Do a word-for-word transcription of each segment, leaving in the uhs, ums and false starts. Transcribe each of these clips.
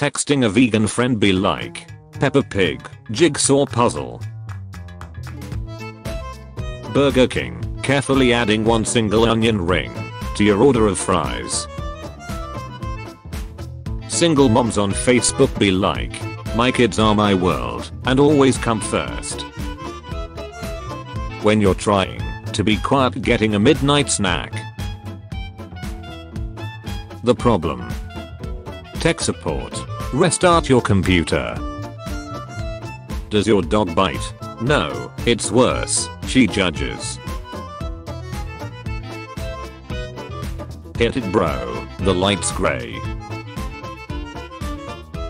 texting a vegan friend be like, Pepper Pig, Jigsaw Puzzle. Burger King, carefully adding one single onion ring to your order of fries. Single moms on Facebook be like, my kids are my world and always come first. When you're trying to be quiet getting a midnight snack. The problem. Tech support. Restart your computer. Does your dog bite? No, it's worse. She judges. Hit it, bro. The light's gray.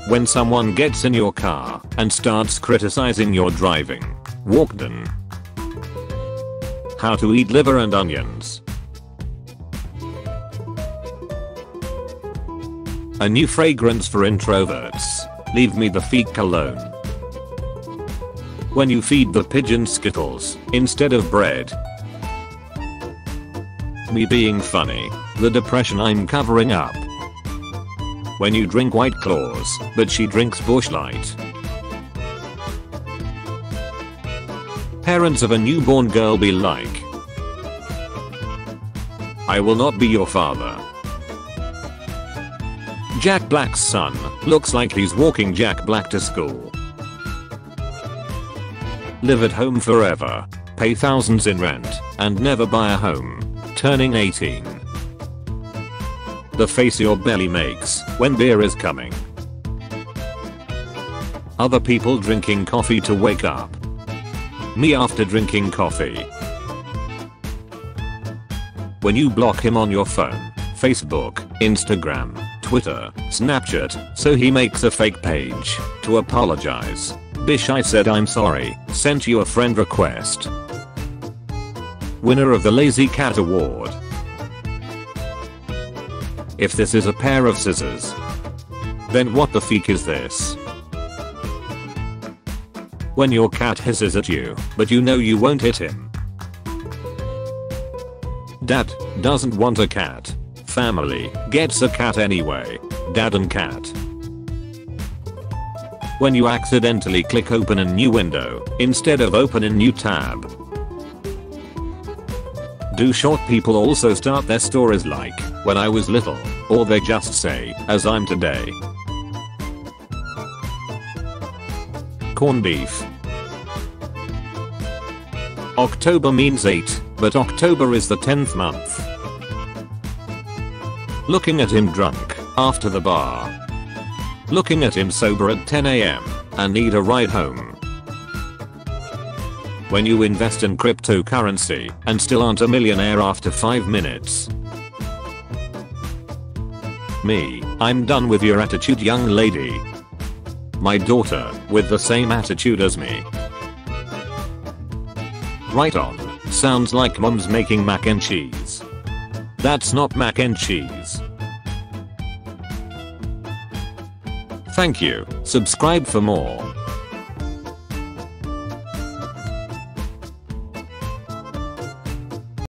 When someone gets in your car and starts criticizing your driving, walk them. How to eat liver and onions. A new fragrance for introverts. Leave me the feet alone. When you feed the pigeon Skittles instead of bread. Me being funny. The depression I'm covering up. When you drink White Claws, but she drinks Bush Light. Parents of a newborn girl be like, I will not be your father. Jack Black's son looks like he's walking Jack Black to school. Live at home forever, pay thousands in rent, and never buy a home. Turning eighteen. The face your belly makes when beer is coming. Other people drinking coffee to wake up. Me after drinking coffee. When you block him on your phone, Facebook, Instagram, Twitter, Snapchat, so he makes a fake page to apologize. Bish, I said I'm sorry, sent you a friend request. Winner of the Lazy Cat Award. If this is a pair of scissors, then what the feek is this? When your cat hisses at you, but you know you won't hit him. Dad doesn't want a cat. Family gets a cat anyway. Dad and cat. When you accidentally click open a new window instead of open a new tab. Do short people also start their stories like, when I was little, or they just say, as I'm today? Corned beef. October means eight, but October is the tenth month. Looking at him drunk after the bar. Looking at him sober at ten a m and need a ride home. When you invest in cryptocurrency and still aren't a millionaire after five minutes. Me, I'm done with your attitude, young lady. My daughter, with the same attitude as me. Right on, sounds like mom's making mac and cheese. That's not mac and cheese. Thank you, subscribe for more.